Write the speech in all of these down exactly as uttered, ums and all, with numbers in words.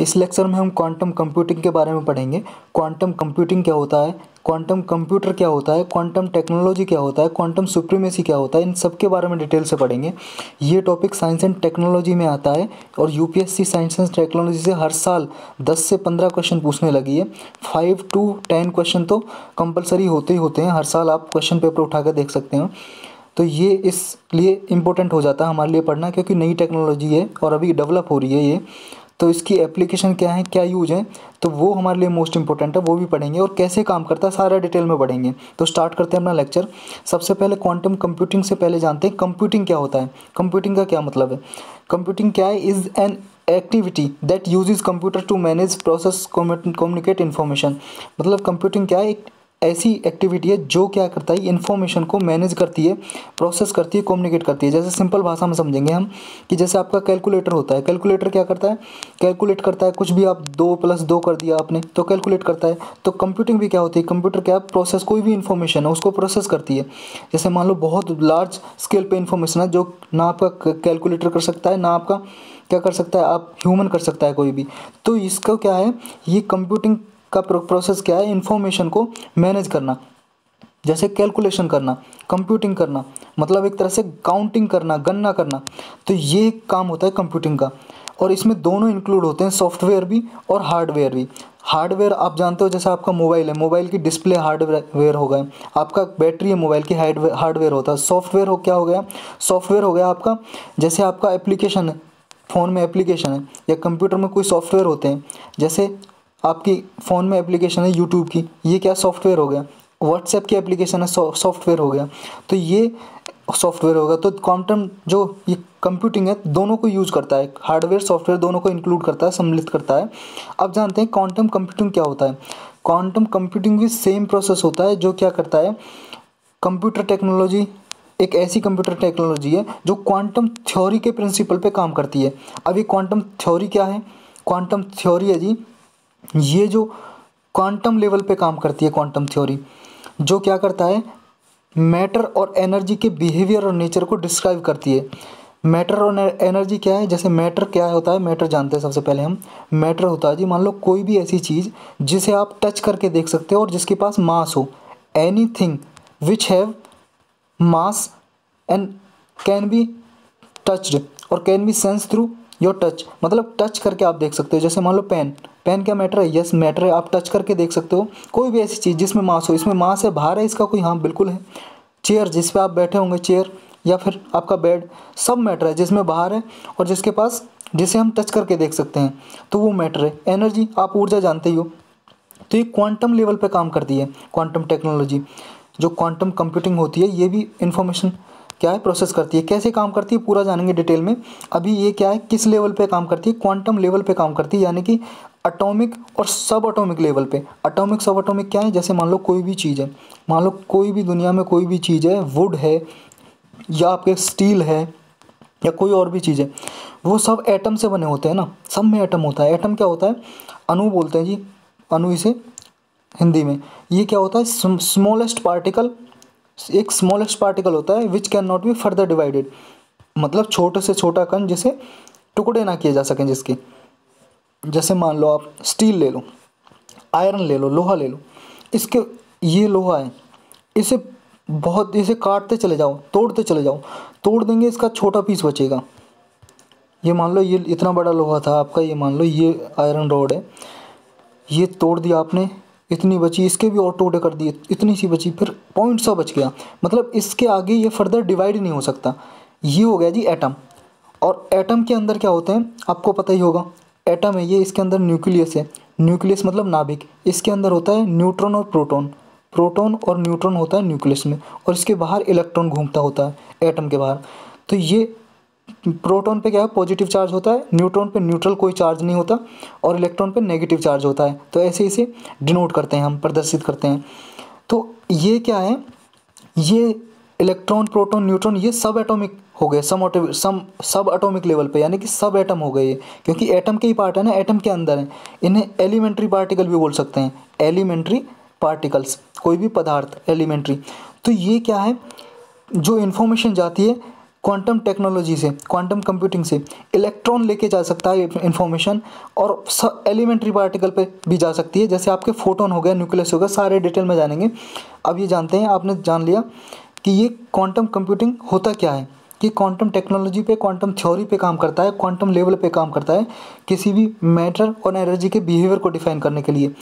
इस लेक्चर में हम क्वांटम कंप्यूटिंग के बारे में पढ़ेंगे। क्वांटम कंप्यूटिंग क्या होता है, क्वांटम कंप्यूटर क्या होता है, क्वांटम टेक्नोलॉजी क्या होता है, क्वांटम सुप्रीमेसी क्या होता है, इन सब के बारे में डिटेल से पढ़ेंगे। ये टॉपिक साइंस एंड टेक्नोलॉजी में आता है और यूपीएससी साइंस एंड टेक्नोलॉजी से हर साल दस से पंद्रह क्वेश्चन पूछने लगी है। फाइव टू टेन क्वेश्चन तो कंपलसरी होते ही होते हैं, हर साल आप क्वेश्चन पेपर उठा कर देख सकते हो। तो ये इसलिए इम्पोर्टेंट हो जाता है हमारे लिए पढ़ना, क्योंकि नई टेक्नोलॉजी है और अभी डेवलप हो रही है ये। तो इसकी एप्लीकेशन क्या है, क्या यूज है, तो वो हमारे लिए मोस्ट इंपॉर्टेंट है, वो भी पढ़ेंगे और कैसे काम करता है सारा डिटेल में पढ़ेंगे। तो स्टार्ट करते हैं अपना लेक्चर। सबसे पहले क्वांटम कंप्यूटिंग से पहले जानते हैं कंप्यूटिंग क्या होता है, कंप्यूटिंग का क्या मतलब है। कंप्यूटिंग क्या है, is an activity that uses computer to manage, process, communicate information. मतलब कंप्यूटिंग क्या है, एक ऐसी एक्टिविटी है जो क्या करता है, इन्फॉर्मेशन को मैनेज करती है, प्रोसेस करती है, कम्युनिकेट करती है। जैसे सिंपल भाषा में समझेंगे हम कि जैसे आपका कैलकुलेटर होता है, कैलकुलेटर क्या करता है, कैलकुलेट करता है। कुछ भी आप दो प्लस दो कर दिया आपने तो कैलकुलेट करता है। तो कंप्यूटिंग भी क्या होती है, कंप्यूटर क्या प्रोसेस, कोई भी इन्फॉर्मेशन है उसको प्रोसेस करती है। जैसे मान लो बहुत लार्ज स्केल पर इन्फॉर्मेशन है जो ना आपका कैलकुलेटर कर सकता है, ना आपका क्या कर सकता है, आप ह्यूमन कर सकता है कोई भी। तो इसका क्या है, ये कंप्यूटिंग का प्रोसेस क्या है, इन्फॉर्मेशन को मैनेज करना, जैसे कैलकुलेशन करना, कंप्यूटिंग करना, मतलब एक तरह से काउंटिंग करना, गणना करना। तो ये काम होता है कंप्यूटिंग का। और इसमें दोनों इंक्लूड होते हैं, सॉफ्टवेयर भी और हार्डवेयर भी। हार्डवेयर आप जानते हो जैसे आपका मोबाइल है, मोबाइल की डिस्प्ले हार्डवेयर हो गया, आपका बैटरी है मोबाइल की, हार्डवेयर होता है। सॉफ्टवेयर हो क्या हो गया, सॉफ्टवेयर हो गया आपका जैसे आपका एप्लीकेशन है, फ़ोन में एप्लीकेशन है या कंप्यूटर में कोई सॉफ्टवेयर होते हैं। जैसे आपकी फ़ोन में एप्लीकेशन है यूट्यूब की, ये क्या सॉफ्टवेयर हो गया। व्हाट्सएप की एप्लीकेशन है, सॉफ्टवेयर हो गया। तो ये सॉफ्टवेयर होगा। तो क्वांटम जो ये कंप्यूटिंग है दोनों को यूज़ करता है, हार्डवेयर सॉफ्टवेयर दोनों को इंक्लूड करता है, सम्मिलित करता है। अब जानते हैं क्वांटम कंप्यूटिंग क्या होता है। क्वांटम कंप्यूटिंग भी सेम प्रोसेस होता है जो क्या करता है, कंप्यूटर टेक्नोलॉजी एक ऐसी कंप्यूटर टेक्नोलॉजी है जो क्वांटम थ्योरी के प्रिंसिपल पर काम करती है। अब ये क्वांटम थ्योरी क्या है, क्वांटम थ्योरी है जी ये जो क्वांटम लेवल पे काम करती है, क्वांटम थ्योरी जो क्या करता है, मैटर और एनर्जी के बिहेवियर और नेचर को डिस्क्राइब करती है। मैटर और एनर्जी क्या है, जैसे मैटर क्या होता है, मैटर जानते हैं सबसे पहले हम। मैटर होता है जी मान लो कोई भी ऐसी चीज़ जिसे आप टच करके देख सकते हो और जिसके पास मास हो, anything which have mass and can be touched और can be sense through your touch. मतलब टच करके आप देख सकते हो। जैसे मान लो पेन, पेन क्या मैटर है, यस मैटर है, आप टच करके देख सकते हो। कोई भी ऐसी चीज़ जिसमें मास हो, इसमें मास है, भार है इसका कोई, हाँ बिल्कुल है। चेयर जिस पे आप बैठे होंगे, चेयर या फिर आपका बेड, सब मैटर है जिसमें भार है और जिसके पास, जिसे हम टच करके देख सकते हैं, तो वो मैटर है। एनर्जी आप ऊर्जा जानते ही हो। तो ये क्वांटम लेवल पर काम करती है क्वांटम टेक्नोलॉजी। जो क्वांटम कंप्यूटिंग होती है ये भी इन्फॉर्मेशन क्या है प्रोसेस करती है। कैसे काम करती है पूरा जानेंगे डिटेल में। अभी ये क्या है, किस लेवल पे काम करती है, क्वांटम लेवल पे काम करती है, यानी कि एटॉमिक और सब एटॉमिक लेवल पे। एटॉमिक सब एटॉमिक क्या है, जैसे मान लो कोई भी चीज़ है, मान लो कोई भी दुनिया में कोई भी चीज़ है, वुड है या आपके स्टील है या कोई और भी चीज़ है, वो सब एटम से बने होते हैं ना, सब में एटम होता है। एटम क्या होता है, अणु बोलते हैं जी, अणु इसे हिंदी में। ये क्या होता है, स्मॉलेस्ट पार्टिकल, एक स्मॉलेस्ट पार्टिकल होता है which can not be further divided, मतलब छोटे से छोटा कण जिसे टुकड़े ना किए जा सकें जिसके। जैसे मान लो आप स्टील ले लो, आयरन ले लो, लोहा ले लो, इसके ये लोहा है, इसे बहुत इसे काटते चले जाओ, तोड़ते चले जाओ, तोड़ देंगे इसका छोटा पीस बचेगा। ये मान लो ये इतना बड़ा लोहा था आपका, ये मान लो ये आयरन रॉड है, ये तोड़ दिया आपने, इतनी बची, इसके भी और टुकड़े कर दिए, इतनी सी बची, फिर पॉइंट सा बच गया, मतलब इसके आगे ये फर्दर डिवाइड नहीं हो सकता। ये हो गया जी एटम। और एटम के अंदर क्या होते हैं आपको पता ही होगा, एटम है ये, इसके अंदर न्यूक्लियस है, न्यूक्लियस मतलब नाभिक, इसके अंदर होता है न्यूट्रॉन और प्रोटॉन, प्रोटॉन और न्यूट्रॉन होता है न्यूक्लियस में, और इसके बाहर इलेक्ट्रॉन घूमता होता है एटम के बाहर। तो ये प्रोटॉन पे क्या है, पॉजिटिव चार्ज होता है, न्यूट्रॉन पे न्यूट्रल कोई चार्ज नहीं होता, और इलेक्ट्रॉन पे नेगेटिव चार्ज होता है। तो ऐसे इसे डिनोट करते हैं हम, प्रदर्शित करते हैं। तो ये क्या है, ये इलेक्ट्रॉन, प्रोटॉन, न्यूट्रॉन, ये सब एटॉमिक हो गए, सम सब एटॉमिक लेवल पे, यानी कि सब एटम हो गए ये, क्योंकि एटम के ही पार्ट है ना, एटम के अंदर है। इन्हें एलिमेंट्री पार्टिकल भी बोल सकते हैं, एलिमेंट्री पार्टिकल्स, कोई भी पदार्थ एलिमेंट्री। तो ये क्या है, जो इन्फॉर्मेशन जाती है क्वांटम टेक्नोलॉजी से, क्वांटम कंप्यूटिंग से इलेक्ट्रॉन लेके जा सकता है इन्फॉर्मेशन, और एलिमेंट्री पार्टिकल पे भी जा सकती है, जैसे आपके फोटोन हो गया, न्यूक्लियस हो गया, सारे डिटेल में जानेंगे। अब ये जानते हैं, आपने जान लिया कि ये क्वांटम कंप्यूटिंग होता क्या है, कि क्वांटम टेक्नोलॉजी पे, क्वांटम थ्योरी पे काम करता है, क्वांटम लेवल पे काम करता है किसी भी मैटर और एनर्जी के बिहेवियर को डिफाइन करने के लिए।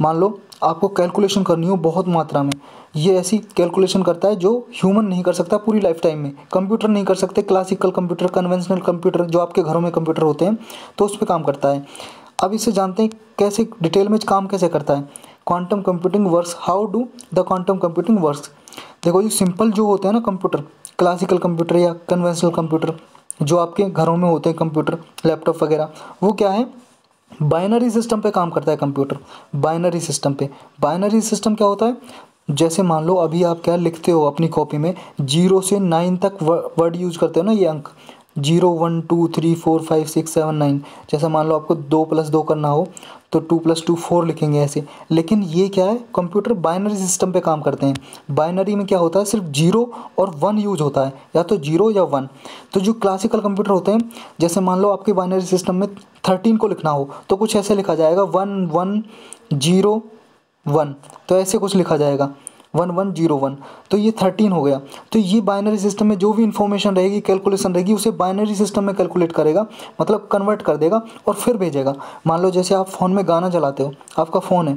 मान लो आपको कैलकुलेशन करनी हो बहुत मात्रा में, ये ऐसी कैलकुलेशन करता है जो ह्यूमन नहीं कर सकता पूरी लाइफ टाइम में, कंप्यूटर नहीं कर सकते, क्लासिकल कंप्यूटर, कन्वेंशनल कंप्यूटर, जो आपके घरों में कंप्यूटर होते हैं, तो उस पर काम करता है। अब इसे जानते हैं कैसे डिटेल में काम कैसे करता है, quantum computing works, how do the quantum computing works. देखो जी, सिंपल जो होते हैं ना कंप्यूटर, क्लासिकल कंप्यूटर या कन्वेंशनल कंप्यूटर, जो आपके घरों में होते हैं कंप्यूटर, लैपटॉप वगैरह, वो क्या है, बाइनरी सिस्टम पे काम करता है कंप्यूटर, बाइनरी सिस्टम पे। बाइनरी सिस्टम क्या होता है, जैसे मान लो अभी आप क्या लिखते हो अपनी कॉपी में, जीरो से नाइन तक वर्ड यूज़ करते हो ना, ये अंक zero one two three four five six seven nine, जैसे मान लो आपको दो प्लस दो करना हो तो टू प्लस टू फोर लिखेंगे ऐसे। लेकिन ये क्या है, कंप्यूटर बाइनरी सिस्टम पे काम करते हैं। बाइनरी में क्या होता है, सिर्फ जीरो और वन यूज होता है, या तो जीरो या वन। तो जो क्लासिकल कंप्यूटर होते हैं, जैसे मान लो आपके बाइनरी सिस्टम में थर्टीन को लिखना हो तो कुछ ऐसे लिखा जाएगा, वन वन जीरो वन, तो ऐसे कुछ लिखा जाएगा, वन वन जीरो वन, तो ये थर्टीन हो गया। तो ये बाइनरी सिस्टम में जो भी इन्फॉर्मेशन रहेगी, कैलकुलेशन रहेगी, उसे बाइनरी सिस्टम में कैलकुलेट करेगा, मतलब कन्वर्ट कर देगा और फिर भेजेगा। मान लो जैसे आप फ़ोन में गाना चलाते हो, आपका फ़ोन है,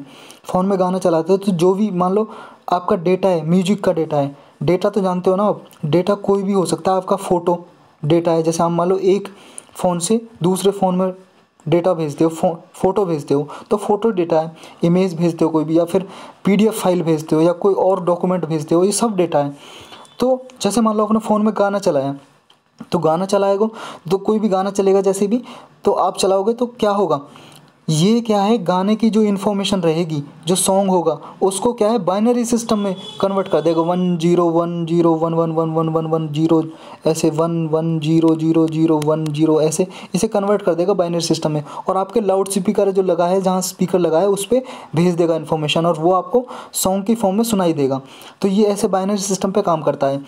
फ़ोन में गाना चलाते हो, तो जो भी मान लो आपका डेटा है, म्यूजिक का डेटा है, डेटा तो जानते हो ना आप, डेटा कोई भी हो सकता है, आपका फ़ोटो डेटा है, जैसे आप मान लो एक फ़ोन से दूसरे फ़ोन में डेटा भेजते हो, फो फोटो भेजते हो, तो फोटो डेटा है, इमेज भेजते हो कोई भी, या फिर पीडीएफ फाइल भेजते हो, या कोई और डॉक्यूमेंट भेजते हो, ये सब डेटा है। तो जैसे मान लो अपने फ़ोन में गाना चलाया, तो गाना चलाएगा तो कोई भी गाना चलेगा, जैसे भी तो आप चलाओगे तो क्या होगा, ये क्या है, गाने की जो इन्फॉर्मेशन रहेगी, जो सॉन्ग होगा, उसको क्या है, बाइनरी सिस्टम में कन्वर्ट कर देगा, one zero one zero one one one one one one zero ऐसे, one one zero zero zero one zero ऐसे, इसे कन्वर्ट कर देगा बाइनरी सिस्टम में, और आपके लाउड स्पीकर जो लगा है, जहाँ स्पीकर लगा है, उस पर भेज देगा इन्फॉर्मेशन, और वो आपको सॉन्ग की फॉर्म में सुनाई देगा। तो ये ऐसे बाइनरी सिस्टम पर काम करता है।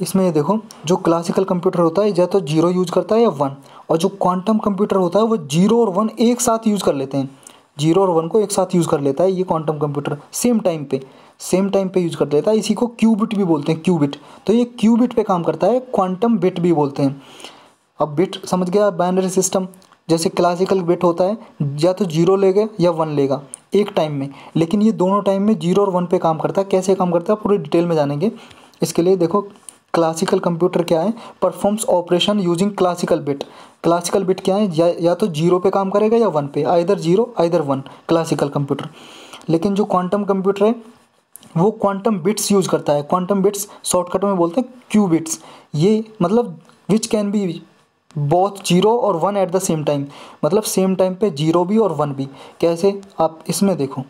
इसमें ये देखो, जो क्लासिकल कंप्यूटर होता है या तो जीरो यूज करता है या वन, और जो क्वांटम कंप्यूटर होता है वो जीरो और वन एक साथ यूज़ कर लेते हैं, जीरो और वन को एक साथ यूज़ कर लेता है ये क्वांटम कंप्यूटर, सेम टाइम पे सेम टाइम पे यूज़ कर लेता है। इसी को क्यूबिट भी बोलते हैं, क्यूबिट। तो ये क्यूबिट पे काम करता है, क्वांटम बिट भी बोलते हैं। अब बिट समझ गया, बाइनरी सिस्टम, जैसे क्लासिकल बिट होता है या तो जीरो लेगा या वन लेगा एक टाइम में, लेकिन ये दोनों टाइम में जीरो और वन पे काम करता है। कैसे काम करता है पूरी डिटेल में जानेंगे। इसके लिए देखो, क्लासिकल कंप्यूटर क्या है, performs operation using classical bit. Classical bit क्या है, या, या तो जीरो पे काम करेगा या वन पे, either zero either one classical computer. लेकिन जो क्वांटम कंप्यूटर है वो क्वांटम बिट्स यूज़ करता है, क्वांटम बिट्स शॉर्टकट में बोलते हैं क्यूबिट्स। ये मतलब which can be both zero और one at the same time, मतलब सेम टाइम पे जीरो भी और वन भी। कैसे, आप इसमें देखो,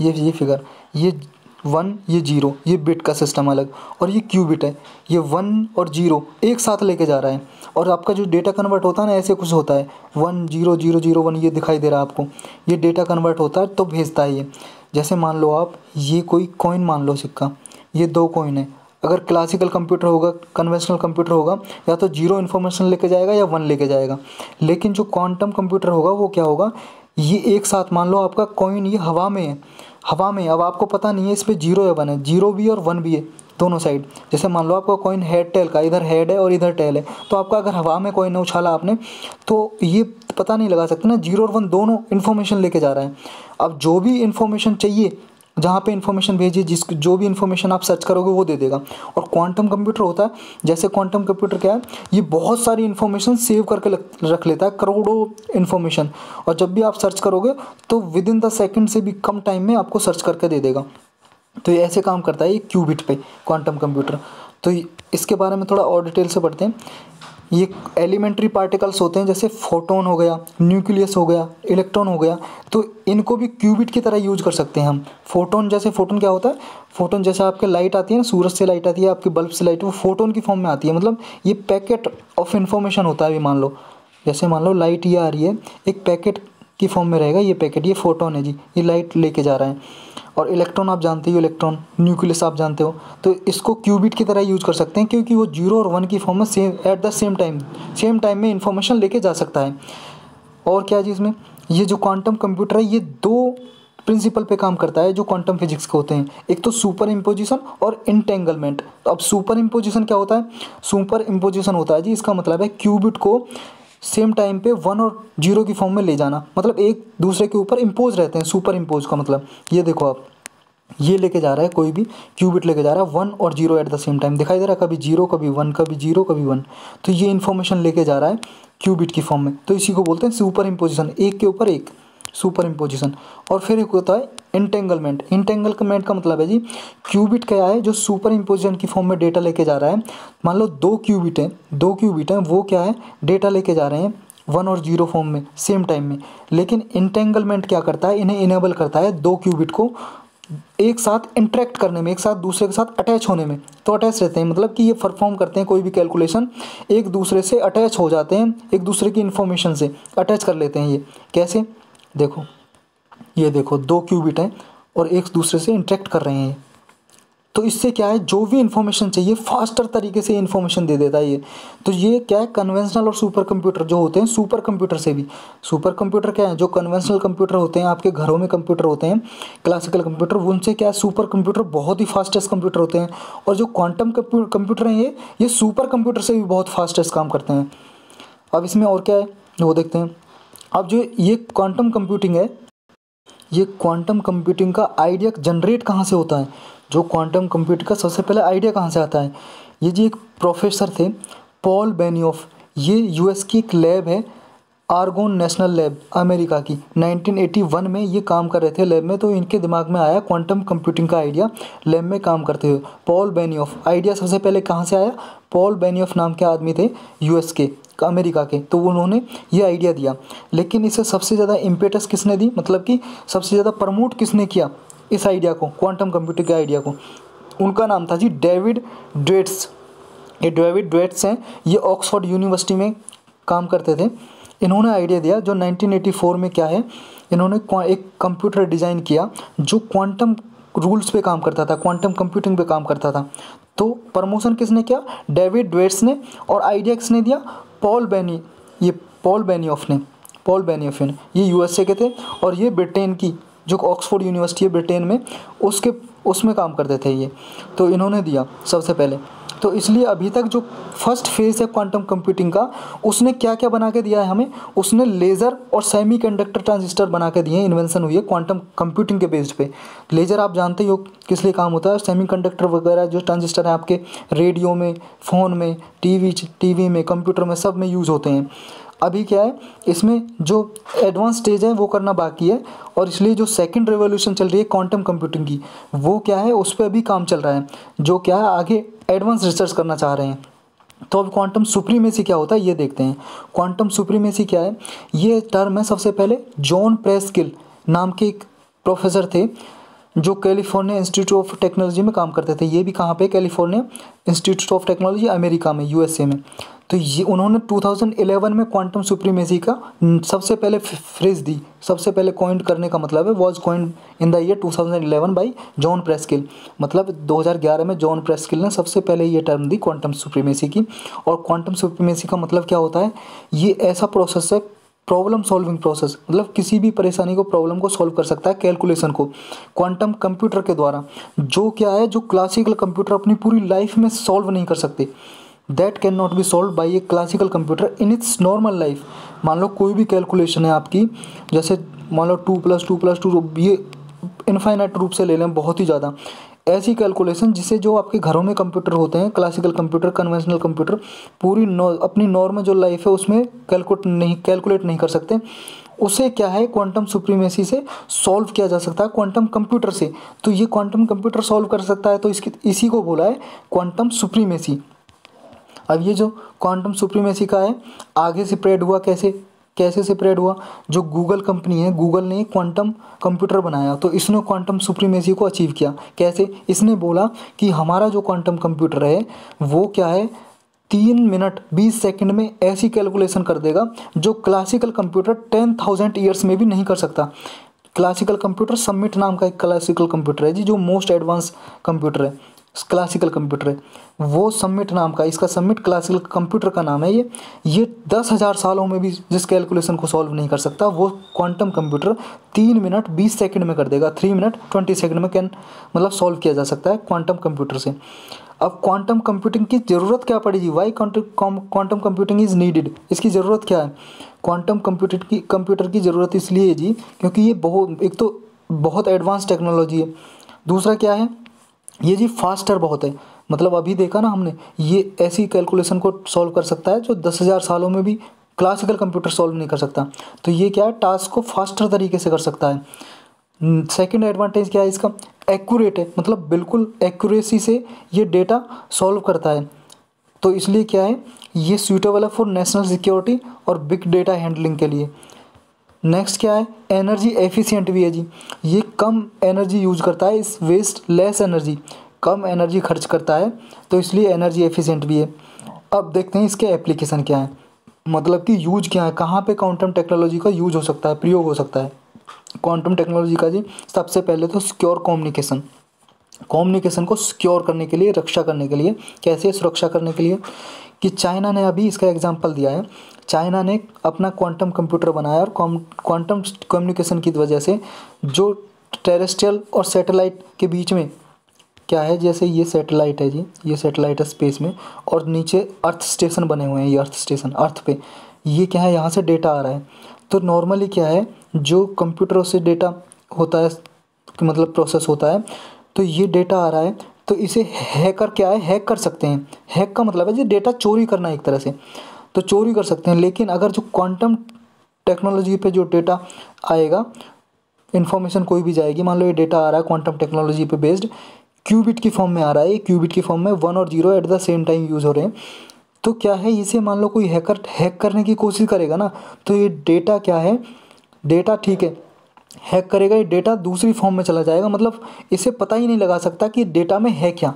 ये ये फिगर, ये वन, ये जीरो, ये बिट का सिस्टम अलग, और ये क्यूबिट है, ये वन और जीरो एक साथ लेके जा रहा है, और आपका जो डेटा कन्वर्ट होता है ना, ऐसे कुछ होता है, one zero zero zero one, ये दिखाई दे रहा है आपको, ये डेटा कन्वर्ट होता है तो भेजता है ये। जैसे मान लो आप, ये कोई कॉइन मान लो सिक्का, ये दो कॉइन है, अगर क्लासिकल कंप्यूटर होगा, कन्वेंशनल कंप्यूटर होगा, या तो जीरो इन्फॉर्मेशन लेके जाएगा या वन लेके जाएगा। लेकिन जो क्वांटम कंप्यूटर होगा वो क्या होगा, ये एक साथ, मान लो आपका कॉइन ये हवा में है, हवा में, अब आपको पता नहीं है इस पर जीरो या वन है, जीरो भी और वन भी है दोनों साइड। जैसे मान लो आपका कॉइन हेड टेल का, इधर हेड है और इधर टेल है, तो आपका अगर हवा में कॉइन उछाला आपने तो ये पता नहीं लगा सकते ना, जीरो और वन दोनों इन्फॉर्मेशन लेके जा रहा है। अब जो भी इन्फॉर्मेशन चाहिए, जहाँ पे इन्फॉर्मेशन भेजिए, जिस जो भी इन्फॉर्मेशन आप सर्च करोगे वो दे देगा। और क्वांटम कंप्यूटर होता है, जैसे क्वांटम कंप्यूटर क्या है, ये बहुत सारी इन्फॉर्मेशन सेव करके रख लेता है, करोड़ों इन्फॉर्मेशन, और जब भी आप सर्च करोगे तो विद इन द सेकेंड से भी कम टाइम में आपको सर्च करके दे देगा। तो ये ऐसे काम करता है ये क्यूबिट पे क्वांटम कंप्यूटर। तो इसके बारे में थोड़ा और डिटेल से पढ़ते हैं। ये एलिमेंट्री पार्टिकल्स होते हैं, जैसे फोटोन हो गया, न्यूक्लियस हो गया, इलेक्ट्रॉन हो गया, तो इनको भी क्यूबिट की तरह यूज कर सकते हैं हम। फोटोन, जैसे फोटोन क्या होता है, फोटोन जैसे आपके लाइट आती है ना, सूरज से लाइट आती है, आपके बल्ब से लाइट, वो फोटोन की फॉर्म में आती है, मतलब ये पैकेट ऑफ इन्फॉर्मेशन होता है। अभी मान लो जैसे मान लो लाइट ये आ रही है, एक पैकेट की फॉर्म में रहेगा ये पैकेट, ये फोटोन है जी, ये लाइट लेके जा रहा है। और इलेक्ट्रॉन आप जानते हो, इलेक्ट्रॉन न्यूक्लियस आप जानते हो, तो इसको क्यूबिट की तरह यूज कर सकते हैं क्योंकि वो जीरो और वन की फॉर्म में same at the same time same time में इंफॉर्मेशन लेके जा सकता है। और क्या जी इसमें, ये जो क्वांटम कंप्यूटर है ये दो प्रिंसिपल पे काम करता है जो क्वांटम फिजिक्स के होते हैं, एक तो सुपर इम्पोजिशन और इंटेंगलमेंट। तो अब सुपर इम्पोजिशन क्या होता है? सुपर इम्पोजिशन होता है जी, इसका मतलब है क्यूबिट को सेम टाइम पे वन और जीरो की फॉर्म में ले जाना, मतलब एक दूसरे के ऊपर इम्पोज रहते हैं। सुपर इम्पोज का मतलब ये देखो आप, ये लेके जा रहा है कोई भी क्यूबिट लेके जा रहा है वन और zero at the same time, दिखाई दे रहा है कभी जीरो कभी वन कभी जीरो कभी वन, तो ये इन्फॉर्मेशन लेके जा रहा है क्यूबिट की फॉर्म में, तो इसी को बोलते हैं सुपर इम्पोजिशन, एक के ऊपर एक सुपर इम्पोजिशन। और फिर एक होता है इंटेंगलमेंट। इंटेंगलमेंट का मतलब है जी क्यूबिट क्या है जो सुपर इम्पोजिशन की फॉर्म में डेटा लेके जा रहा है, मान लो दो क्यूबिट हैं, दो क्यूबिट हैं वो क्या है डेटा लेके जा रहे हैं वन और जीरो फॉर्म में सेम टाइम में, लेकिन इंटेंगलमेंट क्या करता है, इन्हें इनेबल करता है दो क्यूबिट को एक साथ इंटरेक्ट करने में, एक साथ दूसरे के साथ अटैच होने में। तो अटैच रहते हैं मतलब कि ये परफॉर्म करते हैं कोई भी कैलकुलेशन, एक दूसरे से अटैच हो जाते हैं, एक दूसरे की इन्फॉर्मेशन से अटैच कर लेते हैं। ये कैसे देखो, ये देखो दो क्यूबिट हैं और एक दूसरे से इंटरेक्ट कर रहे हैं, तो इससे क्या है जो भी इन्फॉर्मेशन चाहिए फास्टर तरीके से इन्फॉर्मेशन दे देता है ये। तो ये क्या है कन्वेंशनल और सुपर कंप्यूटर जो होते हैं सुपर कंप्यूटर से भी, सुपर कंप्यूटर क्या है जो कन्वेंशनल कंप्यूटर होते हैं आपके घरों में कंप्यूटर होते हैं क्लासिकल कंप्यूटर, उनसे क्या है सुपर कंप्यूटर बहुत ही फास्टेस्ट कंप्यूटर होते हैं। और जो क्वांटम कंप्यूटर हैं ये ये सुपर कंप्यूटर से भी बहुत फास्टेस्ट काम करते हैं। अब इसमें और क्या है वो देखते हैं। अब जो ये क्वांटम कंप्यूटिंग है, ये क्वांटम कंप्यूटिंग का आइडिया जनरेट कहाँ से होता है, जो क्वांटम कंप्यूटिंग का सबसे पहले आइडिया कहाँ से आता है, ये जी एक प्रोफेसर थे पॉल बेनियोफ, ये यूएस की एक लैब है आर्गोन नेशनल लैब अमेरिका की, नाइनटीन एटी वन में ये काम कर रहे थे लैब में, तो इनके दिमाग में आया क्वांटम कंप्यूटिंग का आइडिया लैब में काम करते हुए। पॉल बेनियोफ आइडिया सबसे पहले कहाँ से आया, पॉल बेनियोफ नाम के आदमी थे यूएस के अमेरिका के, तो उन्होंने ये आइडिया दिया, लेकिन इसे सबसे ज़्यादा इम्पेटस किसने दी, मतलब कि सबसे ज़्यादा प्रमोट किसने किया इस आइडिया को क्वांटम कंप्यूटिंग के आइडिया को, उनका नाम था जी डेविड डॉट्स। ये डेविड डॉट्स हैं, ये ऑक्सफोर्ड यूनिवर्सिटी में काम करते थे, इन्होंने आइडिया दिया जो नाइनटीन एटी फोर में क्या है इन्होंने एक कंप्यूटर डिज़ाइन किया जो क्वांटम रूल्स पे काम करता था, क्वांटम कंप्यूटिंग पे काम करता था। तो प्रमोशन किसने किया, डेविड डॉट्स ने, और आइडिया किसने दिया, पॉल बेनी ये पॉल बेनियोफ ने पॉल बेनियोफ ने ये यूएसए के थे और ये ब्रिटेन की जो ऑक्सफोर्ड यूनिवर्सिटी है ब्रिटेन में उसके उसमें काम करते थे ये, तो इन्होंने दिया सबसे पहले। तो इसलिए अभी तक जो फर्स्ट फेज़ है क्वांटम कंप्यूटिंग का उसने क्या क्या बना के दिया है हमें, उसने लेज़र और सेमीकंडक्टर ट्रांजिस्टर बना के दिए, इन्वेंशन हुई है क्वांटम कंप्यूटिंग के बेस पे। लेज़र आप जानते ही हो किस लिए काम होता है, सेमीकंडक्टर वगैरह जो ट्रांजिस्टर हैं आपके रेडियो में, फ़ोन में, टीवी टीवी में, कंप्यूटर में, सब में यूज़ होते हैं। अभी क्या है इसमें जो एडवांस स्टेज है वो करना बाकी है, और इसलिए जो सेकंड रेवोल्यूशन चल रही है क्वांटम कंप्यूटिंग की वो क्या है उस पर अभी काम चल रहा है, जो क्या है आगे एडवांस रिसर्च करना चाह रहे हैं। तो अब क्वांटम सुप्रीमेसी क्या होता है ये देखते हैं। क्वांटम सुप्रीमेसी क्या है, ये टर्म है सबसे पहले जॉन प्रेस्किल नाम के एक प्रोफेसर थे जो कैलिफोर्निया इंस्टीट्यूट ऑफ टेक्नोलॉजी में काम करते थे, ये भी कहाँ पे, California institute of technology America में, यूएसए में। तो ये उन्होंने टू थाउजेंड इलेवन में क्वांटम सुप्रीमेसी का सबसे पहले फ्रेज दी, सबसे पहले कॉइंड करने का मतलब है was coined in the year two thousand eleven by John Preskill, मतलब दो हज़ार ग्यारह में जॉन प्रेस्किल ने सबसे पहले ये टर्म दी क्वांटम सुप्रीमेसी की। और क्वांटम सुप्रीमेसी का मतलब क्या होता है, ये ऐसा प्रोसेस है प्रॉब्लम सॉल्विंग प्रोसेस, मतलब किसी भी परेशानी को, प्रॉब्लम को सॉल्व कर सकता है कैलकुलेशन को क्वांटम कंप्यूटर के द्वारा, जो क्या है जो क्लासिकल कंप्यूटर अपनी पूरी लाइफ में सॉल्व नहीं कर सकते, that can not be solve by a classical computer in its normal life. मान लो कोई भी कैलकुलेशन है आपकी, जैसे मान लो two plus two plus two ये इनफाइनाइट रूप से ले लें बहुत ही ज़्यादा, ऐसी कैलकुलेशन जिसे जो आपके घरों में कंप्यूटर होते हैं क्लासिकल कंप्यूटर कन्वेंशनल कंप्यूटर पूरी नौ, अपनी नॉर्मल जो लाइफ है उसमें कैलकुलेट नहीं कैलकुलेट नहीं कर सकते, उसे क्या है क्वांटम सुप्रीमेसी से सॉल्व किया जा सकता है क्वांटम कंप्यूटर से। तो ये क्वांटम कंप्यूटर सॉल्व कर सकता है, तो इसकी इसी को बोला है क्वांटम सुप्रीमेसी। अब ये जो क्वांटम सुप्रीमेसी का है आगे स्प्रेड हुआ, कैसे कैसे स्प्रेड हुआ, जो गूगल कंपनी है गूगल ने क्वांटम कंप्यूटर बनाया तो इसने क्वांटम सुप्रीमेसी को अचीव किया। कैसे, इसने बोला कि हमारा जो क्वांटम कंप्यूटर है वो क्या है तीन मिनट बीस सेकंड में ऐसी कैलकुलेशन कर देगा जो classical computer ten thousand years में भी नहीं कर सकता। क्लासिकल कंप्यूटर सबमिट नाम का एक क्लासिकल कंप्यूटर है जी, जो मोस्ट एडवांस कंप्यूटर है, क्लासिकल कंप्यूटर है, वो सबमिट नाम का, इसका सबमिट क्लासिकल कंप्यूटर का नाम है। ये ये दस हज़ार सालों में भी जिस कैलकुलेशन को सॉल्व नहीं कर सकता, वो क्वांटम कंप्यूटर तीन मिनट बीस सेकंड में कर देगा। थ्री मिनट ट्वेंटी सेकंड में कैन मतलब सॉल्व किया जा सकता है क्वांटम कंप्यूटर से। अब क्वांटम कंप्यूटिंग की ज़रूरत क्या पड़ेगी, why quantum computing is needed, इसकी ज़रूरत क्या है? क्वांटम कंप्यूटर की कंप्यूटर की ज़रूरत इसलिए जी क्योंकि ये बहुत, एक तो बहुत एडवांस टेक्नोलॉजी है, दूसरा क्या है ये जी फास्टर बहुत है। मतलब अभी देखा ना हमने, ये ऐसी कैलकुलेशन को सॉल्व कर सकता है जो दस हज़ार सालों में भी क्लासिकल कंप्यूटर सॉल्व नहीं कर सकता। तो ये क्या है, टास्क को फास्टर तरीके से कर सकता है। सेकंड एडवांटेज क्या है इसका, एक्यूरेट है, मतलब बिल्कुल एक्यूरेसी से ये डेटा सॉल्व करता है। तो इसलिए क्या है, ये सूटेबल है फॉर नेशनल सिक्योरिटी और बिग डेटा हैंडलिंग के लिए। नेक्स्ट क्या है, एनर्जी एफिशिएंट भी है जी, ये कम एनर्जी यूज करता है, इस वेस्ट लेस एनर्जी, कम एनर्जी खर्च करता है, तो इसलिए एनर्जी एफिशिएंट भी है। अब देखते हैं इसके एप्लीकेशन क्या है, मतलब कि यूज क्या है, कहाँ पे क्वांटम टेक्नोलॉजी का यूज हो सकता है, प्रयोग हो सकता है क्वांटम टेक्नोलॉजी का जी। सबसे पहले तो सिक्योर कम्युनिकेशन, कम्युनिकेशन को सिक्योर करने के लिए, रक्षा करने के लिए, कैसे सुरक्षा करने के लिए, कि चाइना ने अभी इसका एग्जाम्पल दिया है। चाइना ने अपना क्वांटम कंप्यूटर बनाया और क्वांटम कम्युनिकेशन की वजह से जो टेरेस्ट्रियल और सैटेलाइट के बीच में क्या है, जैसे ये सैटेलाइट है जी, ये सैटेलाइट है स्पेस में, और नीचे अर्थ स्टेशन बने हुए हैं, ये अर्थ स्टेशन अर्थ पे, ये क्या है, यहाँ से डेटा आ रहा है। तो नॉर्मली क्या है, जो कंप्यूटरों से डेटा होता है मतलब प्रोसेस होता है, तो ये डेटा आ रहा है, तो इसे हैकर क्या है, हैक कर सकते हैं। हैक का मतलब है जी डेटा चोरी करना एक तरह से, तो चोरी कर सकते हैं। लेकिन अगर जो क्वांटम टेक्नोलॉजी पे जो डेटा आएगा, इन्फॉर्मेशन कोई भी जाएगी, मान लो ये डेटा आ रहा है क्वांटम टेक्नोलॉजी पे बेस्ड, क्यूबिट की फॉर्म में आ रहा है, क्यूबिट की फॉर्म में वन और zero at the same time use हो रहे हैं, तो क्या है, इसे मान लो कोई हैकर हैक करने की कोशिश करेगा ना, तो ये डेटा क्या है, डेटा ठीक है हैक करेगा, ये डेटा दूसरी फॉर्म में चला जाएगा, मतलब इसे पता ही नहीं लगा सकता कि डेटा में है क्या,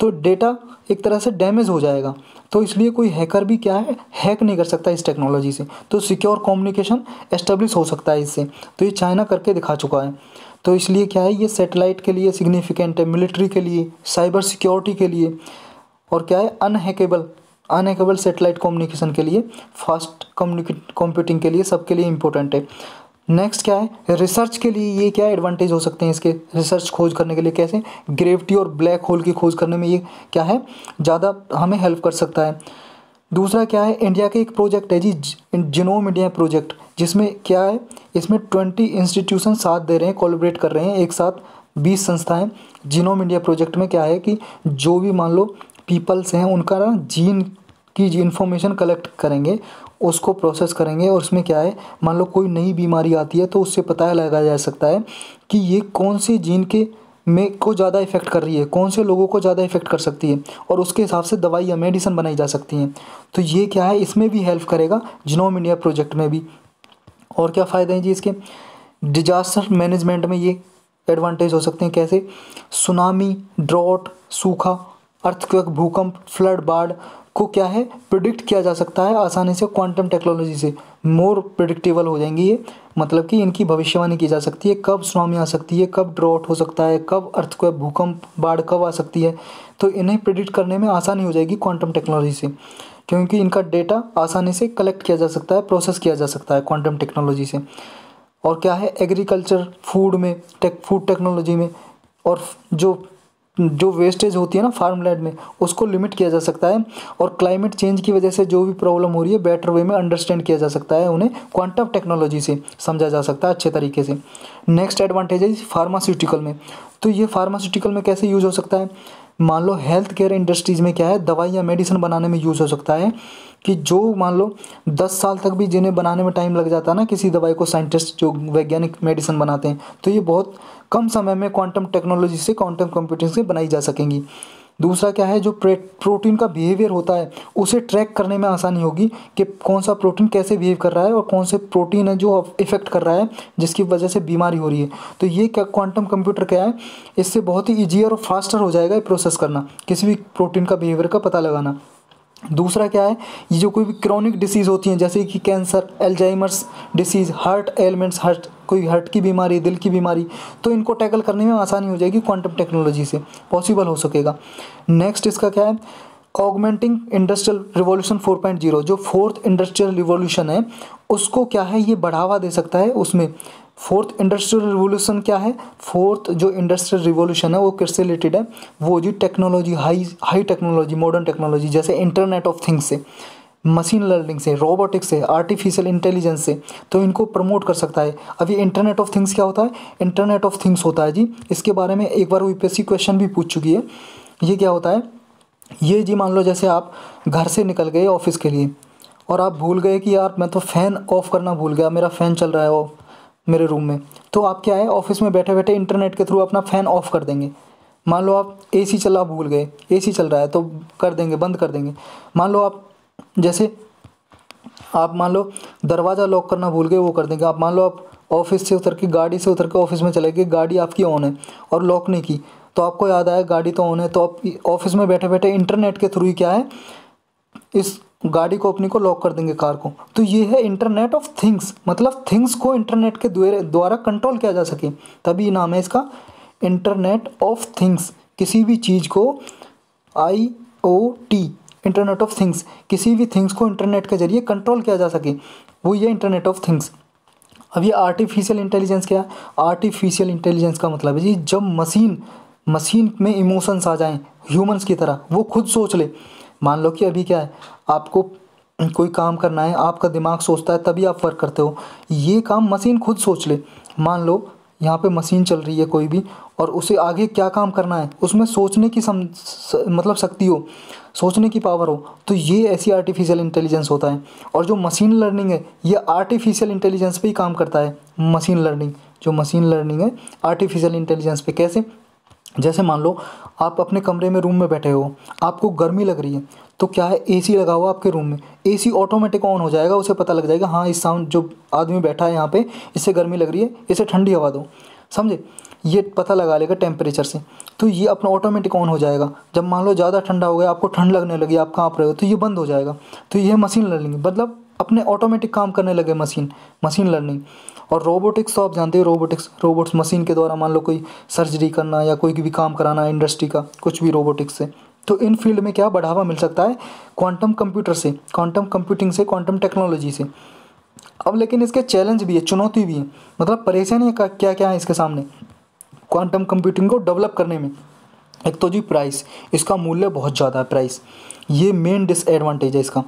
तो डेटा एक तरह से डैमेज हो जाएगा। तो इसलिए कोई हैकर भी क्या है, हैक नहीं कर सकता इस टेक्नोलॉजी से। तो सिक्योर कम्युनिकेशन एस्टेब्लिश हो सकता है इससे, तो ये चाइना करके दिखा चुका है। तो इसलिए क्या है, ये सैटेलाइट के लिए सिग्निफिकेंट है, मिलिट्री के लिए, साइबर सिक्योरिटी के लिए, और क्या है, अनहैकेबल अनहैकेबल सैटेलाइट कम्युनिकेशन के लिए, फास्ट कम्युनिकेट कंप्यूटिंग के लिए, सबके लिए इंपॉर्टेंट है। नेक्स्ट क्या है, रिसर्च के लिए ये क्या एडवांटेज हो सकते हैं इसके, रिसर्च खोज करने के लिए, कैसे ग्रेविटी और ब्लैक होल की खोज करने में ये क्या है, ज़्यादा हमें हेल्प कर सकता है। दूसरा क्या है, इंडिया के एक प्रोजेक्ट है जी, जिनोम इंडिया प्रोजेक्ट, जिसमें क्या है, इसमें ट्वेंटी इंस्टीट्यूशन साथ दे रहे हैं, कोलैबोरेट कर रहे हैं एक साथ, बीस संस्थाएँ। जिनोम इंडिया प्रोजेक्ट में क्या है कि जो भी मान लो पीपल्स हैं, उनका ना जीन की इन्फॉर्मेशन कलेक्ट करेंगे, उसको प्रोसेस करेंगे, और उसमें क्या है, मान लो कोई नई बीमारी आती है तो उससे पता लगाया जा सकता है कि ये कौन से जीन के में को ज़्यादा इफेक्ट कर रही है, कौन से लोगों को ज़्यादा इफेक्ट कर सकती है, और उसके हिसाब से दवाइयाँ मेडिसिन बनाई जा सकती हैं। तो ये क्या है, इसमें भी हेल्प करेगा, जिनोम इंडिया प्रोजेक्ट में भी। और क्या फ़ायदे हैं जी इसके, डिजास्टर मैनेजमेंट में ये एडवांटेज हो सकते हैं, कैसे सुनामी, ड्रॉट, सूखा, अर्थक्वेक, भूकंप, फ्लड, बाढ़ को क्या है प्रिडिक्ट किया जा सकता है आसानी से क्वांटम टेक्नोलॉजी से, मोर प्रिडिक्टेबल हो जाएंगी ये, मतलब कि इनकी भविष्यवाणी की जा सकती है, कब सुनामी आ सकती है, कब ड्रॉट हो सकता है, कब अर्थक्वेक, भूकंप, बाढ़ कब आ सकती है, तो इन्हें प्रिडिक्ट करने में आसानी हो जाएगी क्वांटम टेक्नोलॉजी से, क्योंकि इनका डेटा आसानी से कलेक्ट किया जा सकता है, प्रोसेस किया जा सकता है क्वांटम टेक्नोलॉजी से। और क्या है, एग्रीकल्चर, फूड में, टेक फूड टेक्नोलॉजी में, और जो जो वेस्टेज होती है ना फार्मलैंड में, उसको लिमिट किया जा सकता है, और क्लाइमेट चेंज की वजह से जो भी प्रॉब्लम हो रही है बेटर वे में अंडरस्टैंड किया जा सकता है, उन्हें क्वांटम टेक्नोलॉजी से समझा जा सकता है अच्छे तरीके से। नेक्स्ट एडवांटेज है फार्मास्यूटिकल में, तो ये फार्मास्यूटिकल में कैसे यूज़ हो सकता है, मान लो हेल्थ केयर इंडस्ट्रीज़ में क्या है, दवाई या मेडिसिन बनाने में यूज़ हो सकता है, कि जो मान लो दस साल तक भी जिन्हें बनाने में टाइम लग जाता है ना किसी दवाई को, साइंटिस्ट जो वैज्ञानिक मेडिसिन बनाते हैं, तो ये बहुत कम समय में क्वांटम टेक्नोलॉजी से, क्वांटम कंप्यूटिंग से बनाई जा सकेंगी। दूसरा क्या है, जो प्रोटीन का बिहेवियर होता है उसे ट्रैक करने में आसानी होगी, कि कौन सा प्रोटीन कैसे बिहेव कर रहा है और कौन से प्रोटीन है जो इफ़ेक्ट कर रहा है जिसकी वजह से बीमारी हो रही है। तो ये क्या क्वांटम कंप्यूटर क्या है, इससे बहुत ही ईजियर और फास्टर हो जाएगा ये प्रोसेस करना, किसी भी प्रोटीन का बिहेवियर का पता लगाना। दूसरा क्या है, ये जो कोई भी क्रॉनिक डिसीज़ होती हैं जैसे कि cancer, Alzheimer's disease, heart elements, heart कोई हार्ट की बीमारी, दिल की बीमारी, तो इनको टैकल करने में आसानी हो जाएगी क्वांटम टेक्नोलॉजी से, पॉसिबल हो सकेगा। नेक्स्ट इसका क्या है, augmenting industrial revolution four point zero, जो फोर्थ इंडस्ट्रियल रिवॉल्यूशन है उसको क्या है ये बढ़ावा दे सकता है। उसमें फोर्थ इंडस्ट्रियल रिवॉल्यूशन क्या है, फोर्थ जो इंडस्ट्रियल रिवॉल्यूशन है वो किससे रिलेटेड है, वो जी technology, high high technology, modern technology, जैसे इंटरनेट ऑफ थिंग्स से, मशीन लर्निंग से, रोबोटिक्स से, आर्टिफिशियल इंटेलिजेंस से, तो इनको प्रमोट कर सकता है। अभी इंटरनेट ऑफ थिंग्स क्या होता है, इंटरनेट ऑफ थिंग्स होता है जी, इसके बारे में एक बार यूपीएससी क्वेश्चन भी पूछ चुकी है। ये क्या होता है, ये जी मान लो जैसे आप घर से निकल गए ऑफिस के लिए और आप भूल गए कि यार मैं तो फ़ैन ऑफ करना भूल गया, मेरा फ़ैन चल रहा है ऑफ मेरे रूम में, तो आप क्या है ऑफिस में बैठे बैठे इंटरनेट के थ्रू अपना फ़ैन ऑफ कर देंगे। मान लो आप एसी चला भूल गए, एसी चल रहा है तो कर देंगे, बंद कर देंगे। मान लो आप जैसे आप मान लो दरवाज़ा लॉक करना भूल गए, वो कर देंगे। आप मान लो आप ऑफिस से उतर के, गाड़ी से उतर के ऑफिस में चले गए, गाड़ी आपकी ऑन है और लॉक नहीं की, तो आपको याद आया गाड़ी तो ऑन है, तो आप ऑफिस में बैठे बैठे इंटरनेट के थ्रू ही क्या है इस गाड़ी को अपनी को लॉक कर देंगे, कार को। तो ये है इंटरनेट ऑफ थिंग्स, मतलब थिंग्स को इंटरनेट के द्वारा कंट्रोल किया जा सके, तभी नाम है इसका इंटरनेट ऑफ थिंग्स। किसी भी चीज़ को I O T, internet of things, किसी भी थिंग्स को इंटरनेट के जरिए कंट्रोल किया जा सके, वो ये इंटरनेट ऑफ थिंग्स। अब ये आर्टिफिशियल इंटेलिजेंस क्या है, आर्टिफिशियल इंटेलिजेंस का मतलब है जी जब मशीन मशीन में इमोशंस आ जाएं ह्यूमंस की तरह, वो खुद सोच ले। मान लो कि अभी क्या है आपको कोई काम करना है, आपका दिमाग सोचता है तभी आप वर्क करते हो, ये काम मशीन खुद सोच ले। मान लो यहाँ पे मशीन चल रही है कोई भी और उसे आगे क्या काम करना है उसमें सोचने की सम मतलब शक्ति हो, सोचने की पावर हो, तो ये ऐसी आर्टिफिशियल इंटेलिजेंस होता है। और जो मशीन लर्निंग है ये आर्टिफिशियल इंटेलिजेंस पे ही काम करता है। मशीन लर्निंग जो मशीन लर्निंग है आर्टिफिशियल इंटेलिजेंस पे कैसे, जैसे मान लो आप अपने कमरे में, रूम में बैठे हो, आपको गर्मी लग रही है, तो क्या है एसी लगा हुआ आपके रूम में, एसी ऑटोमेटिक ऑन हो जाएगा, उसे पता लग जाएगा हाँ इस साउंड जो आदमी बैठा है यहाँ पे इससे गर्मी लग रही है, इसे ठंडी हवा दो, समझे, ये पता लगा लेगा टेम्परेचर से, तो ये अपना ऑटोमेटिक ऑन हो जाएगा। जब मान लो ज़्यादा ठंडा हो गया, आपको ठंड लगने लगी, आप काँप रहे हो, तो ये बंद हो जाएगा। तो ये मशीन लर्निंग, मतलब अपने ऑटोमेटिक काम करने लगे मशीन, मशीन लर्निंग। और रोबोटिक्स तो आप जानते हो, रोबोटिक्स रोबोट्स मशीन के द्वारा मान लो कोई सर्जरी करना या कोई भी काम कराना, इंडस्ट्री का कुछ भी रोबोटिक्स से, तो इन फील्ड में क्या बढ़ावा मिल सकता है क्वांटम कंप्यूटर से, क्वांटम कंप्यूटिंग से, क्वांटम टेक्नोलॉजी से। अब लेकिन इसके चैलेंज भी है, चुनौती भी है, मतलब परेशानी क्या क्या है इसके सामने क्वांटम कंप्यूटिंग को डेवलप करने में। एक तो जी प्राइस, इसका मूल्य बहुत ज़्यादा है, प्राइस ये मेन डिसएडवांटेज है इसका,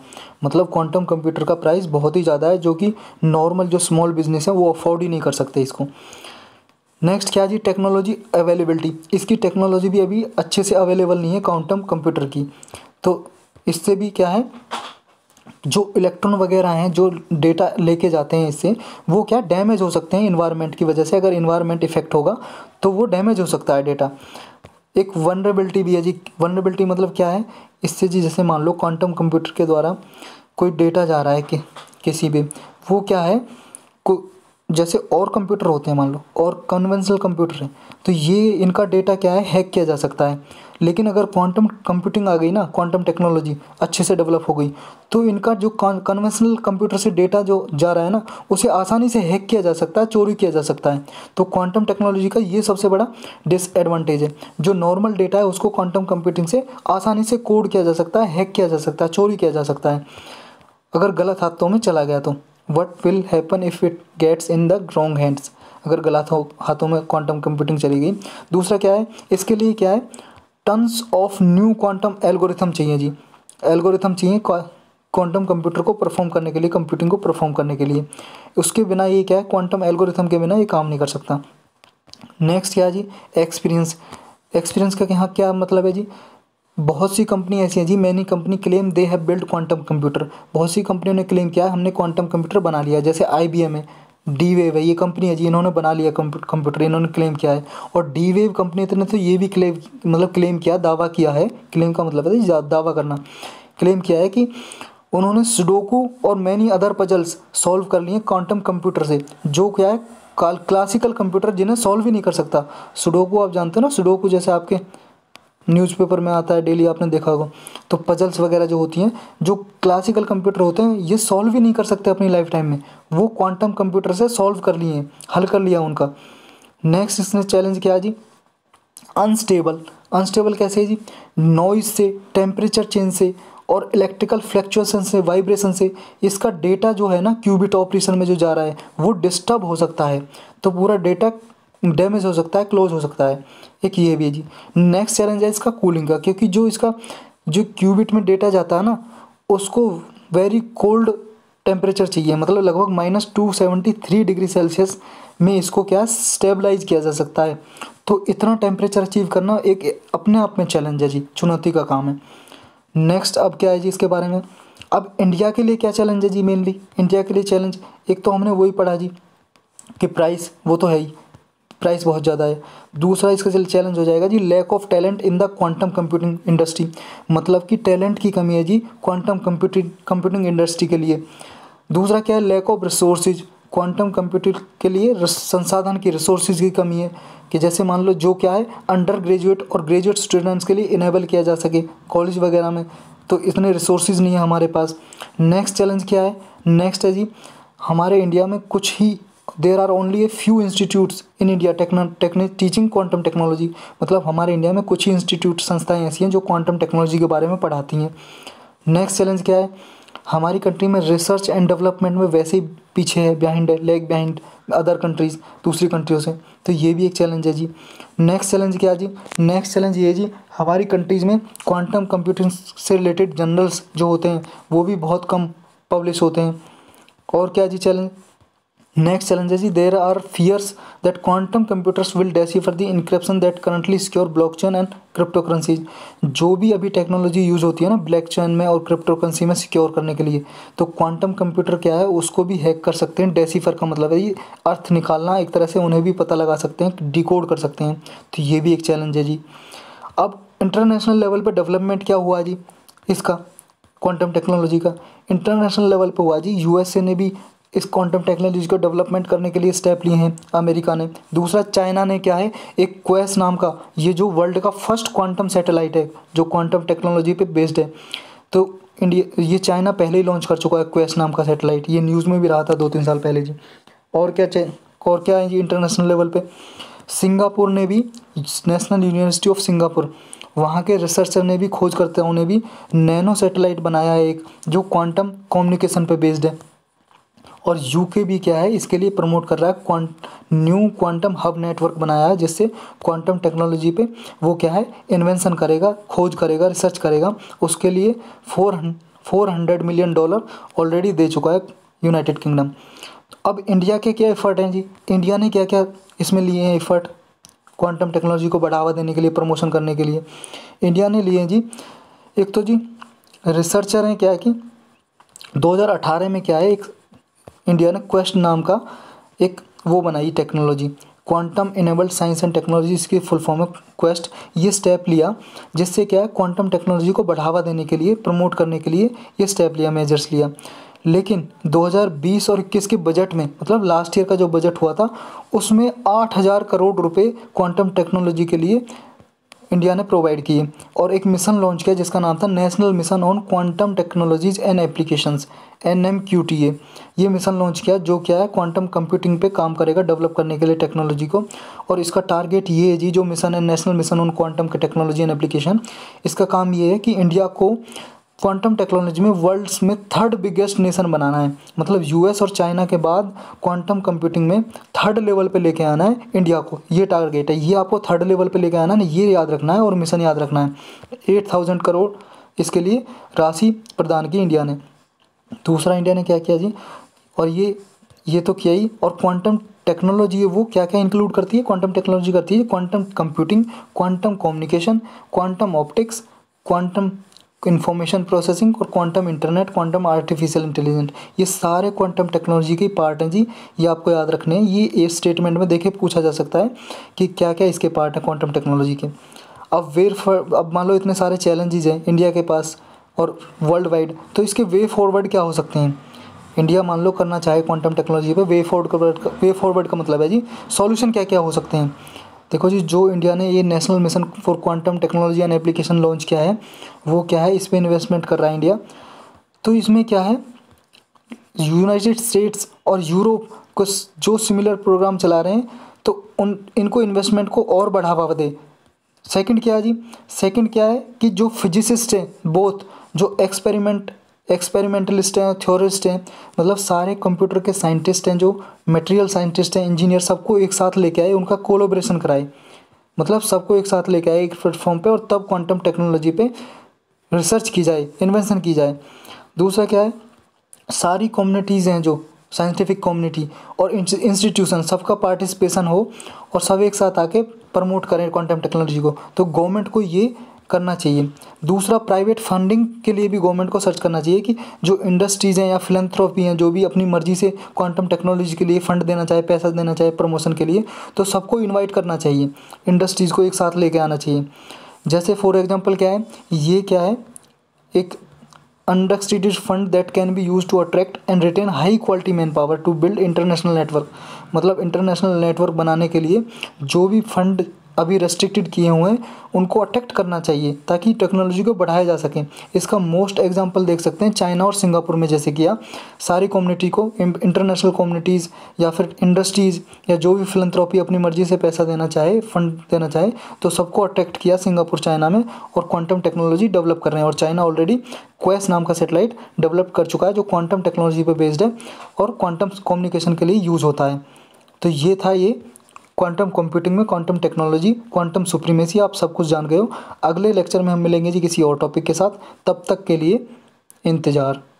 मतलब क्वांटम कंप्यूटर का प्राइस बहुत ही ज़्यादा है जो कि नॉर्मल जो स्मॉल बिजनेस है वो अफोर्ड ही नहीं कर सकते इसको। नेक्स्ट क्या है जी, टेक्नोलॉजी अवेलेबिलिटी, इसकी टेक्नोलॉजी भी अभी अच्छे से अवेलेबल नहीं है क्वांटम कंप्यूटर की, तो इससे भी क्या है जो इलेक्ट्रॉन वगैरह हैं जो डेटा लेके जाते हैं इससे, वो क्या डैमेज हो सकते हैं इन्वायरमेंट की वजह से, अगर इन्वायरमेंट इफेक्ट होगा तो वो डैमेज हो सकता है डेटा। एक वनरेबिलिटी भी है जी, वनरेबिलिटी मतलब क्या है, इससे जी जैसे मान लो क्वांटम कंप्यूटर के द्वारा कोई डेटा जा रहा है कि, किसी पे, वो क्या है को जैसे और कंप्यूटर होते हैं मान लो और कन्वेंशनल कंप्यूटर है, तो ये इनका डेटा क्या है हैक किया जा सकता है। लेकिन अगर क्वांटम कंप्यूटिंग आ गई ना, क्वांटम टेक्नोलॉजी अच्छे से डेवलप हो गई, तो इनका जो कन्वेंशनल कंप्यूटर से डेटा जो जा रहा है ना उसे आसानी से हैक किया जा सकता है, चोरी किया जा सकता है। तो क्वांटम टेक्नोलॉजी का ये सबसे बड़ा डिसएडवांटेज है, जो नॉर्मल डेटा है उसको क्वांटम कंप्यूटिंग से आसानी से कोड किया जा सकता है, हैक किया जा सकता है, चोरी किया जा सकता है अगर गलत हाथों में चला गया तो। What will happen if it gets in the wrong hands, अगर गलत हाथों में क्वांटम कंप्यूटिंग चली गई। दूसरा क्या है, इसके लिए क्या है tons of new quantum algorithm चाहिए जी, एल्गोरिथम चाहिए क्वांटम कंप्यूटर को परफॉर्म करने के लिए, कंप्यूटिंग को परफॉर्म करने के लिए, उसके बिना ये क्या है क्वांटम एल्गोरिथम के बिना ये काम नहीं कर सकता। नेक्स्ट क्या है जी, एक्सपीरियंस, एक्सपीरियंस का यहाँ क्या मतलब है जी, बहुत सी कंपनी ऐसी हैं जी, many company claim they have build quantum computer, बहुत सी कंपनियों ने क्लेम किया हमने क्वांटम कंप्यूटर बना लिया, जैसे आई बी एम है, डी वेव है, ये कंपनी है जी इन्होंने बना लिया कंप्यूटर, इन्होंने क्लेम किया है। और डी वेव कंपनी ने तो ये भी क्लेम मतलब क्लेम किया, दावा किया है, क्लेम का मतलब है जी दावा करना, क्लेम किया है कि उन्होंने सुडोकू और मैनी अदर पजल्स सॉल्व कर लिए क्वांटम कंप्यूटर से, जो क्या है क्लासिकल कंप्यूटर जिन्हें सॉल्व ही नहीं कर सकता। सुडोकू आप जानते हो ना, सुडोकू जैसे आपके न्यूज़पेपर में आता है डेली, आपने देखा होगा। तो पजल्स वगैरह जो होती हैं, जो क्लासिकल कंप्यूटर होते हैं ये सॉल्व ही नहीं कर सकते अपनी लाइफ टाइम में, वो क्वांटम कंप्यूटर से सॉल्व कर लिए, हल कर लिया उनका। नेक्स्ट इसने चैलेंज किया जी अनस्टेबल। अनस्टेबल कैसे है जी? नॉइज़ से, टेम्परेचर चेंज से और इलेक्ट्रिकल फ्लक्चुएशन से, वाइब्रेशन से इसका डेटा जो है ना क्यूबिट ऑपरेशन में जो जा रहा है वो डिस्टर्ब हो सकता है, तो पूरा डेटा डैमेज हो सकता है, क्लोज हो सकता है। एक ये भी है जी। नेक्स्ट चैलेंज है इसका कूलिंग का, क्योंकि जो इसका जो क्यूबिट में डेटा जाता है ना उसको वेरी कोल्ड टेम्परेचर चाहिए, मतलब लगभग minus two seventy three degree Celsius में इसको क्या स्टेबलाइज किया जा सकता है। तो इतना टेम्परेचर अचीव करना एक अपने आप में चैलेंज है जी, चुनौती का काम है। नेक्स्ट अब क्या है जी इसके बारे में, अब इंडिया के लिए क्या चैलेंज है जी? मेनली इंडिया के लिए चैलेंज एक तो हमने वही पढ़ा जी कि प्राइस, वो तो है ही, प्राइस बहुत ज़्यादा है। दूसरा इसका चैलेंज हो जाएगा जी lack of talent in the quantum computing industry, मतलब कि टैलेंट की कमी है जी क्वांटम कंप्यूटिंग कंप्यूटिंग इंडस्ट्री के लिए। दूसरा क्या है, lack of resources, quantum computing के लिए संसाधन की, रिसोर्सेज की कमी है, कि जैसे मान लो जो क्या है अंडर ग्रेजुएट और ग्रेजुएट स्टूडेंट्स के लिए इनेबल किया जा सके कॉलेज वगैरह में, तो इतने रिसोर्सेज नहीं है हमारे पास। नेक्स्ट चैलेंज क्या है? नेक्स्ट है जी हमारे इंडिया में कुछ ही, there are only a few institutes in India techno teaching quantum technology, मतलब हमारे इंडिया में कुछ ही इंस्टीट्यूट, संस्थाएं ऐसी हैं जो क्वांटम टेक्नोलॉजी के बारे में पढ़ाती हैं। नेक्स्ट चैलेंज क्या है, हमारी कंट्री में रिसर्च एंड डेवलपमेंट में वैसे ही पीछे है, बिहाइंड है, लैग बिहाइंड अदर कंट्रीज़, दूसरी कंट्रियों से, तो ये भी एक चैलेंज है जी। नेक्स्ट चैलेंज क्या जी? नेक्स्ट चैलेंज ये जी हमारी कंट्रीज़ में क्वांटम कंप्यूटिंग से रिलेटेड जर्नल्स जो होते हैं वो भी बहुत कम पब्लिश होते हैं। और क्या जी चैलेंज? नेक्स्ट चैलेंज है जी there are fears that quantum computers will decipher the encryption that currently secure blockchain and crypto currencies. जो भी अभी टेक्नोलॉजी यूज़ होती है ना ब्लॉकचेन में और क्रिप्टो करेंसी में सिक्योर करने के लिए, तो क्वांटम कंप्यूटर क्या है उसको भी हैक कर सकते हैं। डेसीफर का मतलब है ये अर्थ निकालना, एक तरह से उन्हें भी पता लगा सकते हैं, डिकोड कर सकते हैं, तो ये भी एक चैलेंज है जी। अब इंटरनेशनल लेवल पर डेवलपमेंट क्या हुआ जी इसका, क्वांटम टेक्नोलॉजी का इंटरनेशनल लेवल पर हुआ जी, यूएसए ने भी इस क्वांटम टेक्नोलॉजी को डेवलपमेंट करने के लिए स्टेप लिए हैं, अमेरिका ने। दूसरा चाइना ने क्या है एक क्वेस्ट नाम का, ये जो वर्ल्ड का फर्स्ट क्वांटम सैटेलाइट है जो क्वांटम टेक्नोलॉजी पे बेस्ड है, तो इंडिया ये चाइना पहले ही लॉन्च कर चुका है क्वेस्ट नाम का सैटेलाइट, ये न्यूज़ में भी रहा था दो तीन साल पहले जी। और क्या और क्या है जी इंटरनेशनल लेवल पर, सिंगापुर ने भी, नेशनल यूनिवर्सिटी ऑफ सिंगापुर, वहाँ के रिसर्चर ने भी, खोजकर्ताओं ने भी नैनो सैटेलाइट बनाया है एक, जो क्वांटम कम्युनिकेशन पर बेस्ड है। और यूके भी क्या है इसके लिए प्रमोट कर रहा है, quant new quantum hub network बनाया है, जिससे क्वांटम टेक्नोलॉजी पे वो क्या है इन्वेंशन करेगा, खोज करेगा, रिसर्च करेगा। उसके लिए four four hundred million dollar already दे चुका है यूनाइटेड किंगडम। अब इंडिया के क्या एफर्ट हैं जी, इंडिया ने क्या क्या इसमें लिए हैं एफर्ट क्वांटम टेक्नोलॉजी को बढ़ावा देने के लिए, प्रमोशन करने के लिए? इंडिया ने लिए जी, एक तो जी रिसर्चर हैं क्या है कि दो हज़ार अठारह में क्या है एक इंडिया ने क्वेस्ट नाम का एक वो बनाई technology, quantum enabled science and technology इसकी फुल फॉर्म है क्वेस्ट, ये स्टेप लिया जिससे क्या है क्वांटम टेक्नोलॉजी को बढ़ावा देने के लिए, प्रमोट करने के लिए ये स्टेप लिया, मेजर्स लिया। लेकिन दो हज़ार बीस और इक्कीस के बजट में, मतलब लास्ट ईयर का जो बजट हुआ था उसमें आठ हज़ार करोड़ रुपये क्वांटम टेक्नोलॉजी के लिए इंडिया ने प्रोवाइड किए, और एक मिशन लॉन्च किया जिसका नाम था national mission on quantum technologies and applications, N M Q T A. ये मिशन लॉन्च किया जो क्या है क्वांटम कंप्यूटिंग पे काम करेगा डेवलप करने के लिए टेक्नोलॉजी को, और इसका टारगेट ये है जी, जो मिशन है national mission on quantum technology and application, इसका काम ये है कि इंडिया को क्वांटम टेक्नोलॉजी में वर्ल्ड में थर्ड बिगेस्ट नेशन बनाना है, मतलब यूएस और चाइना के बाद क्वांटम कंप्यूटिंग में थर्ड लेवल पे लेके आना है इंडिया को, ये टारगेट है। ये आपको थर्ड लेवल पे लेके आना है, ये याद रखना है और मिशन याद रखना है। एट थाउजेंड करोड़ इसके लिए राशि प्रदान की इंडिया ने। दूसरा इंडिया ने क्या किया जी, और ये ये तो किया ही, और क्वांटम टेक्नोलॉजी वो क्या क्या इंक्लूड करती है, क्वांटम टेक्नोलॉजी करती है quantum computing, quantum communication, quantum optics, quantum information processing और quantum internet, quantum artificial intelligent, ये सारे क्वांटम टेक्नोलॉजी के पार्ट हैं जी, ये आपको याद रखने हैं। ये एक स्टेटमेंट में देखे पूछा जा सकता है कि क्या क्या इसके पार्ट हैं क्वांटम टेक्नोलॉजी के। अब वेर फॉर अब मान लो इतने सारे चैलेंजेस हैं इंडिया के पास और वर्ल्ड वाइड, तो इसके वे फॉरवर्ड क्या हो सकते हैं? इंडिया मान लो करना चाहे क्वांटम टेक्नोलॉजी पर वे फॉरवर्ड, वे फॉरवर्ड का मतलब है जी सॉल्यूशन क्या क्या हो सकते हैं। देखो जी, जो इंडिया ने ये national mission for quantum technology and application launch किया है वो क्या है, इस पर इन्वेस्टमेंट कर रहा है इंडिया। तो इसमें क्या है, यूनाइटेड स्टेट्स और यूरोप को जो सिमिलर प्रोग्राम चला रहे हैं तो उन इनको इन्वेस्टमेंट को और बढ़ावा दे। सेकंड क्या है जी, सेकंड क्या है कि जो फिजिसिस्ट हैं, बोथ जो एक्सपेरिमेंट एक्सपेरिमेंटलिस्ट हैं, थ्योरिस्ट हैं, मतलब सारे कंप्यूटर के साइंटिस्ट हैं, जो मटेरियल साइंटिस्ट हैं, इंजीनियर, सबको एक साथ लेके आए, उनका कोलोब्रेशन कराए, मतलब सबको एक साथ लेके आए एक प्लेटफॉर्म पे, और तब क्वांटम टेक्नोलॉजी पे रिसर्च की जाए, इन्वेंशन की जाए। दूसरा क्या है, सारी कम्युनिटीज़ हैं जो साइंटिफिक कम्युनिटी और इंस्टीट्यूशन, सबका पार्टिसिपेशन हो और सब एक साथ आके प्रमोट करें क्वांटम टेक्नोलॉजी को, तो गवर्नमेंट को ये करना चाहिए। दूसरा, प्राइवेट फंडिंग के लिए भी गवर्नमेंट को सर्च करना चाहिए कि जो इंडस्ट्रीज़ हैं या फिलैंथ्रोपी हैं, जो भी अपनी मर्जी से क्वांटम टेक्नोलॉजी के लिए फ़ंड देना चाहे, पैसा देना चाहे प्रमोशन के लिए, तो सबको इन्वाइट करना चाहिए, इंडस्ट्रीज़ को एक साथ लेके आना चाहिए। जैसे फॉर एग्जांपल क्या है, ये क्या है, एक unrestricted fund that can be used to attract and retain high quality manpower to build international network, मतलब इंटरनेशनल नेटवर्क बनाने के लिए जो भी फंड अभी रेस्ट्रिक्टेड किए हुए हैं उनको अट्रैक्ट करना चाहिए ताकि टेक्नोलॉजी को बढ़ाया जा सके। इसका मोस्ट एग्जांपल देख सकते हैं चाइना और सिंगापुर में, जैसे किया सारी कम्युनिटी को, इंटरनेशनल कम्युनिटीज़ या फिर इंडस्ट्रीज़ या जो भी फिलैंथ्रोपी अपनी मर्जी से पैसा देना चाहे, फंड देना चाहे, तो सबको अट्रैक्ट किया सिंगापुर चाइना में, और क्वांटम टेक्नोलॉजी डेवलप कर रहे हैं। और चाइना ऑलरेडी क्वेस्ट नाम का सेटेलाइट डेवलप कर चुका है जो क्वांटम टेक्नोलॉजी पर बेस्ड है और क्वांटम कम्युनिकेशन के लिए यूज़ होता है। तो ये था ये क्वांटम कंप्यूटिंग में क्वांटम टेक्नोलॉजी, क्वांटम सुप्रीमेसी, आप सब कुछ जान गए हो। अगले लेक्चर में हम मिलेंगे जी किसी और टॉपिक के साथ, तब तक के लिए इंतज़ार।